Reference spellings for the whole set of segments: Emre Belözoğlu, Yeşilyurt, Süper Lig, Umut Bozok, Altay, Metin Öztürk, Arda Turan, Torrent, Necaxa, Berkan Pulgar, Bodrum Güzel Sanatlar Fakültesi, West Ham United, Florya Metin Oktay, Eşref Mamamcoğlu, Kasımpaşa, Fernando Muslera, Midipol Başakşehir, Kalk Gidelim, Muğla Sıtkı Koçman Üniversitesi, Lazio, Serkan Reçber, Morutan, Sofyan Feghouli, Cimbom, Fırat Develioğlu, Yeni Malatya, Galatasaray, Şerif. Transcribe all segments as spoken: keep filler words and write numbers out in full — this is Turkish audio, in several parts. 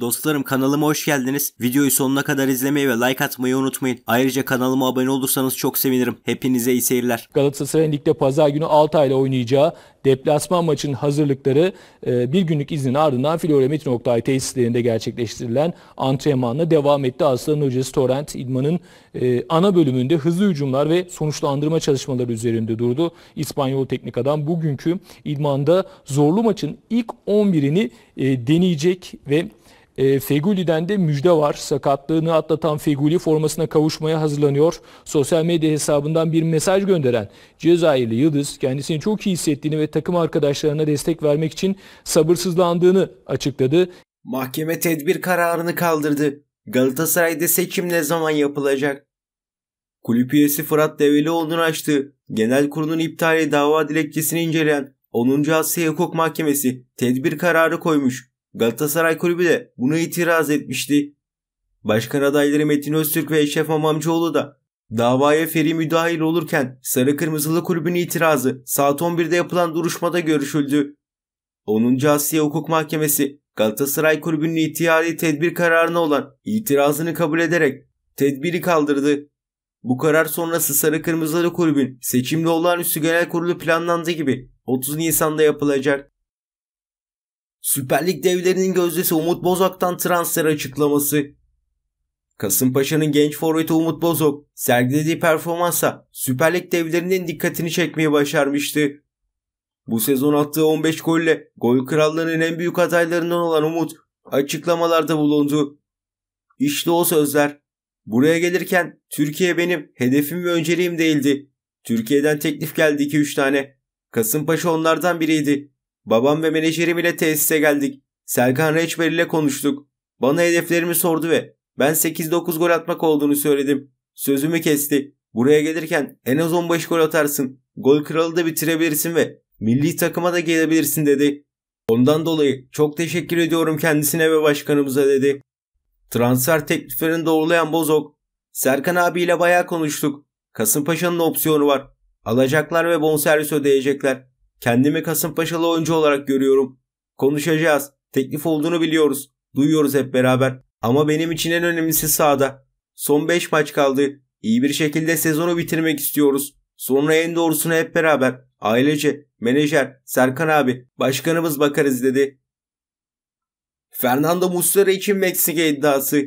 Dostlarım kanalıma hoş geldiniz. Videoyu sonuna kadar izlemeyi ve like atmayı unutmayın. Ayrıca kanalıma abone olursanız çok sevinirim. Hepinize iyi seyirler. Galatasaray'ın ligde pazar günü Altay'la oynayacağı deplasman maçının hazırlıkları bir günlük iznin ardından Florya Metin Oktay tesislerinde gerçekleştirilen antrenmanla devam etti. Aslan hocası Torrent idmanın ana bölümünde hızlı hücumlar ve sonuçlandırma çalışmaları üzerinde durdu. İspanyol teknik adam bugünkü idmanda zorlu maçın ilk on birini deneyecek ve E, Fegouli'den de müjde var. Sakatlığını atlatan Feghouli formasına kavuşmaya hazırlanıyor. Sosyal medya hesabından bir mesaj gönderen Cezayirli Yıldız kendisini çok iyi hissettiğini ve takım arkadaşlarına destek vermek için sabırsızlandığını açıkladı. Mahkeme tedbir kararını kaldırdı. Galatasaray'da seçim ne zaman yapılacak? Kulüp üyesi Fırat Develioğlu'nun açtığı genel kurulun iptali dava dilekçesini inceleyen onuncu Asya Hukuk Mahkemesi tedbir kararı koymuş. Galatasaray Kulübü de buna itiraz etmişti. Başkan adayları Metin Öztürk ve Eşref Mamamcoğlu da davaya feri müdahil olurken Sarı Kırmızılı Kulübün itirazı saat on birde yapılan duruşmada görüşüldü. onuncu Asya Hukuk Mahkemesi Galatasaray Kulübü'nün ihtiyari tedbir kararına olan itirazını kabul ederek tedbiri kaldırdı. Bu karar sonrası Sarı Kırmızılı Kulübün seçimli olağanüstü genel kurulu planlandığı gibi otuz Nisan'da yapılacak. Süper Lig devlerinin gözdesi Umut Bozok'tan transfer açıklaması. Kasımpaşa'nın genç forveti Umut Bozok sergilediği performansa Süper Lig devlerinin dikkatini çekmeyi başarmıştı. Bu sezon attığı on beş golle gol krallığının en büyük adaylarından olan Umut açıklamalarda bulundu. İşte o sözler. Buraya gelirken Türkiye benim hedefim ve önceliğim değildi. Türkiye'den teklif geldi iki üç tane. Kasımpaşa onlardan biriydi. Babam ve menajerim ile tesise geldik. Serkan Reçber ile konuştuk. Bana hedeflerimi sordu ve ben sekiz dokuz gol atmak olduğunu söyledim. Sözümü kesti. Buraya gelirken en az on beş gol atarsın. Gol kralı da bitirebilirsin ve milli takıma da gelebilirsin dedi. Ondan dolayı çok teşekkür ediyorum kendisine ve başkanımıza dedi. Transfer tekliflerini doğrulayan Bozok, Serkan abiyle bayağı konuştuk. Kasımpaşa'nın opsiyonu var. Alacaklar ve bonservis ödeyecekler. Kendimi Kasımpaşalı oyuncu olarak görüyorum. Konuşacağız. Teklif olduğunu biliyoruz. Duyuyoruz hep beraber. Ama benim için en önemlisi sahada. Son beş maç kaldı. İyi bir şekilde sezonu bitirmek istiyoruz. Sonra en doğrusunu hep beraber. Ailece, menajer, Serkan abi, başkanımız bakarız dedi. Fernando Muslera için Meksika iddiası.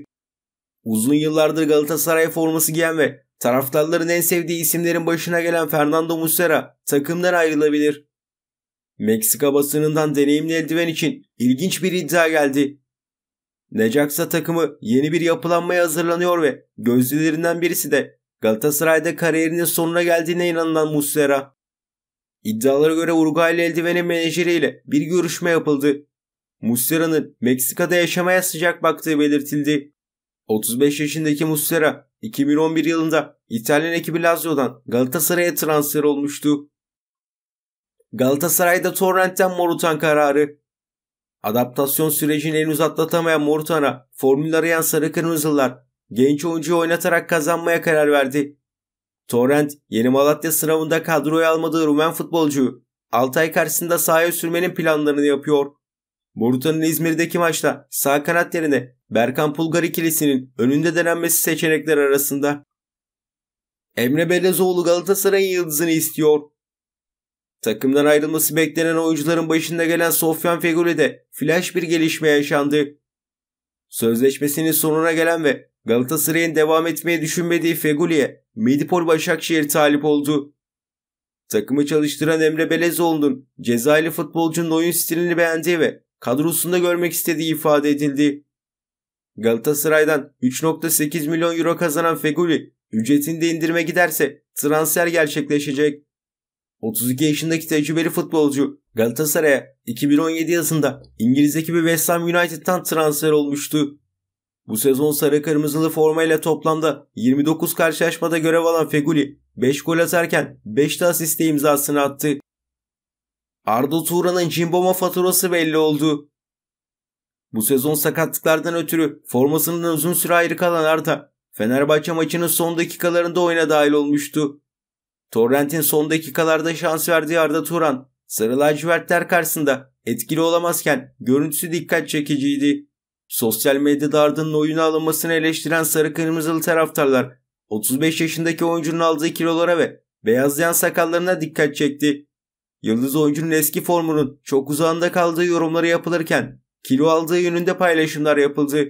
Uzun yıllardır Galatasaray forması giyen ve taraftarların en sevdiği isimlerin başına gelen Fernando Muslera takımdan ayrılabilir. Meksika basınından deneyimli eldiven için ilginç bir iddia geldi. Necaxa takımı yeni bir yapılanmaya hazırlanıyor ve gözlülerinden birisi de Galatasaray'da kariyerinin sonuna geldiğine inanılan Muslera. İddialara göre Uruguaylı eldivenin menajeriyle bir görüşme yapıldı. Muslera'nın Meksika'da yaşamaya sıcak baktığı belirtildi. otuz beş yaşındaki Muslera iki bin on bir yılında İtalyan ekibi Lazio'dan Galatasaray'a transfer olmuştu. Galatasaray'da Torrent'ten Morutan kararı. Adaptasyon sürecini henüz atlatamayan Morutan'a formül arayan Sarı Kırmızılar genç oyuncuyu oynatarak kazanmaya karar verdi. Torrent, Yeni Malatya sınavında kadroya almadığı Rumen futbolcuyu Altay karşısında sahaya sürmenin planlarını yapıyor. Morutan'ın İzmir'deki maçta sağ kanat yerine Berkan Pulgar ikilisinin önünde denenmesi seçenekler arasında. Emre Belözoğlu Galatasaray'ın yıldızını istiyor. Takımdan ayrılması beklenen oyuncuların başında gelen Sofyan Feghoulide flash bir gelişme yaşandı. Sözleşmesinin sonuna gelen ve Galatasaray'ın devam etmeyi düşünmediği Fegouli'ye Midipol Başakşehir talip oldu. Takımı çalıştıran Emre Belözoğlu'nun Cezayirli futbolcunun oyun stilini beğendiği ve kadrosunda görmek istediği ifade edildi. Galatasaray'dan üç nokta sekiz milyon euro kazanan Feghouli ücretini de indirime giderse transfer gerçekleşecek. otuz iki yaşındaki tecrübeli futbolcu Galatasaray'a iki bin on yedi yazında İngiliz ekibi West Ham United'tan transfer olmuştu. Bu sezon sarı kırmızılı formayla toplamda yirmi dokuz karşılaşmada görev alan Feghouli beş gol atarken beş de asiste imzasını attı. Arda Turan'ın Cimbom'a faturası belli oldu. Bu sezon sakatlıklardan ötürü formasından uzun süre ayrı kalan Arda, Fenerbahçe maçının son dakikalarında oyuna dahil olmuştu. Torrent'in son dakikalarda şans verdiği Arda Turan, sarı lacivertler karşısında etkili olamazken görüntüsü dikkat çekiciydi. Sosyal medyada Arda'nın oyunu alınmasını eleştiren sarı kırmızılı taraftarlar otuz beş yaşındaki oyuncunun aldığı kilolara ve beyazlayan sakallarına dikkat çekti. Yıldız oyuncunun eski formunun çok uzağında kaldığı yorumları yapılırken kilo aldığı yönünde paylaşımlar yapıldı.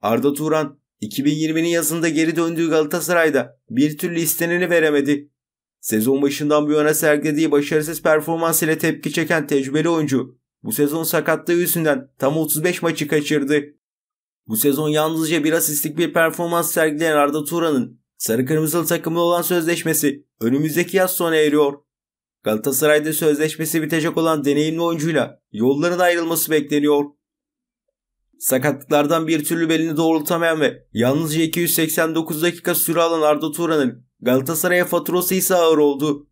Arda Turan iki bin yirminin yazında geri döndüğü Galatasaray'da bir türlü isteneni veremedi. Sezon başından bu yana sergilediği başarısız performans ile tepki çeken tecrübeli oyuncu bu sezon sakatlığı yüzünden tam otuz beş maçı kaçırdı. Bu sezon yalnızca bir asistlik bir performans sergileyen Arda Turan'ın sarı kırmızılı takımla olan sözleşmesi önümüzdeki yaz sona eriyor. Galatasaray'da sözleşmesi bitecek olan deneyimli oyuncuyla yolların ayrılması bekleniyor. Sakatlıklardan bir türlü belini doğrultamayan ve yalnızca iki yüz seksen dokuz dakika süre alan Arda Turan'ın Galatasaray'a faturası ise ağır oldu.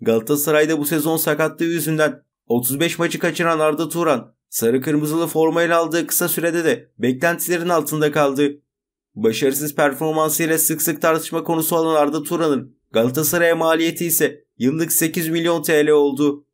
Galatasaray'da bu sezon sakatlığı yüzünden otuz beş maçı kaçıran Arda Turan, sarı kırmızılı formayla aldığı kısa sürede de beklentilerin altında kaldı. Başarısız performansıyla sık sık tartışma konusu olan Arda Turan'ın Galatasaray'a maliyeti ise yıllık sekiz milyon T L oldu.